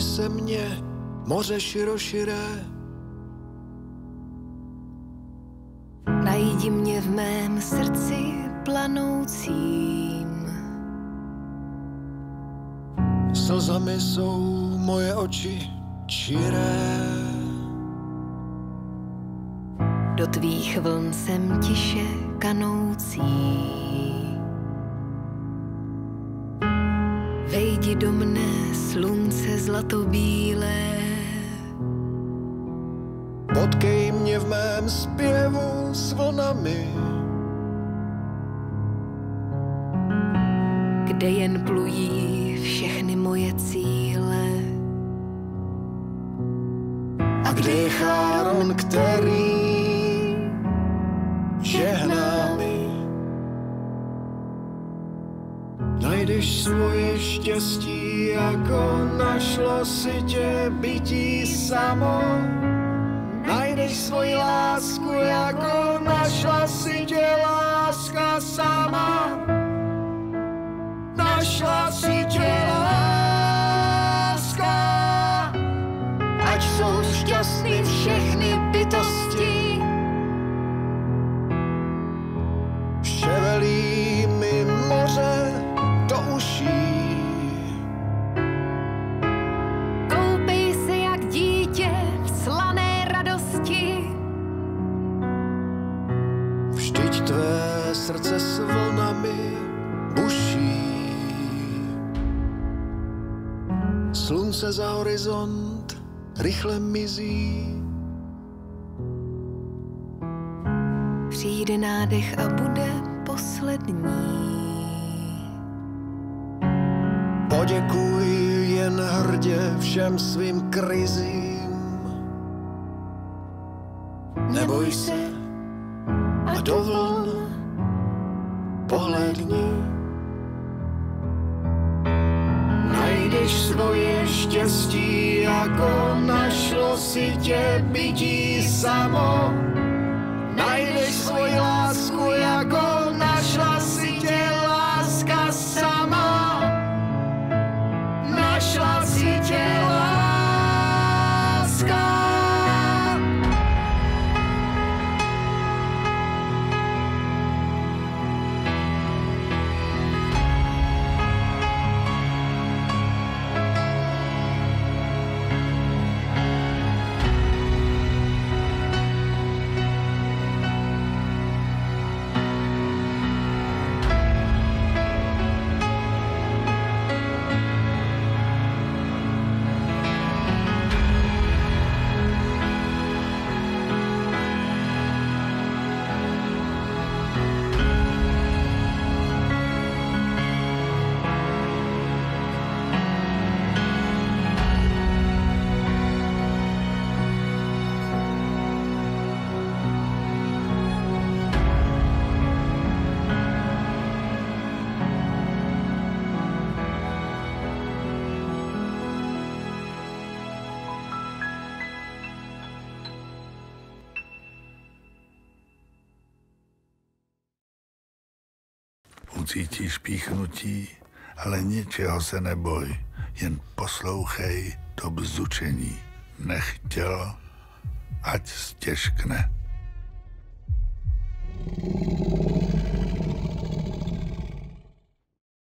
Zúčastní se mě moře široširé. Najdi mě v mém srdci planoucím. Slzami jsou moje oči čiré. Do tvých vln jsem tiše kanoucí. Vejdi do mne, slunce zlatobílé. Potkej mě v mém zpěvu s vlnami. Kde jen plují všechny moje cíle. A kde je Cháron, který žehná mi? Najdeš svoje štěstí, jako našlo si tě bytí samo. Najdeš svoji lásku, jako našla si tě láska sama. Našla si tě láska. Ať jsou šťastný všechny bytosti. Ševelí mi moře do uší. Koupej se jak dítě v slané radosti. Vždyť tvé srdce s vlnami buší. Slunce za horizont rychle mizí. Přijde nádech a bude poslední. Poděkuj jen hrdě všem svým krizím. Neboj se a dovol pohlédni. Najdeš svoje štěstí, jako našlo si tě bytí samo. Najdeš svoji lásku, jako našla si tě láska sama. Našla si tě láska. Ucítíš píchnutí, ale ničeho se neboj, jen poslouchej to bzučení. Nech tělo, ať stěžkne.